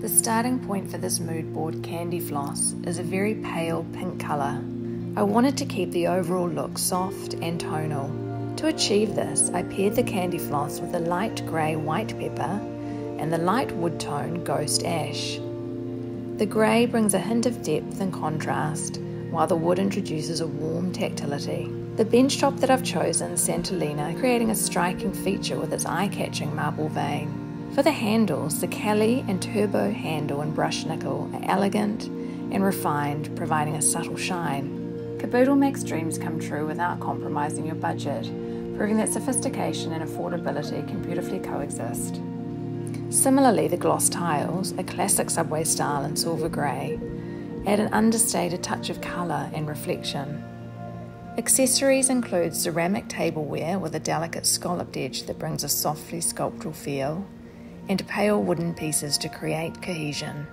The starting point for this mood board, Candy Floss, is a very pale pink colour. I wanted to keep the overall look soft and tonal. To achieve this, I paired the Candy Floss with a light grey White Pepper and the light wood tone Ghost Ash. The grey brings a hint of depth and contrast, while the wood introduces a warm tactility. The bench top that I've chosen, Santolina, creating a striking feature with its eye-catching marble vein. For the handles, the Kali and Turbo Handle and Brush Nickel are elegant and refined, providing a subtle shine. Kaboodle makes dreams come true without compromising your budget, proving that sophistication and affordability can beautifully coexist. Similarly, the gloss tiles, a classic subway style in silver grey, add an understated touch of colour and reflection. Accessories include ceramic tableware with a delicate scalloped edge that brings a softly sculptural feel, and pale wooden pieces to create cohesion.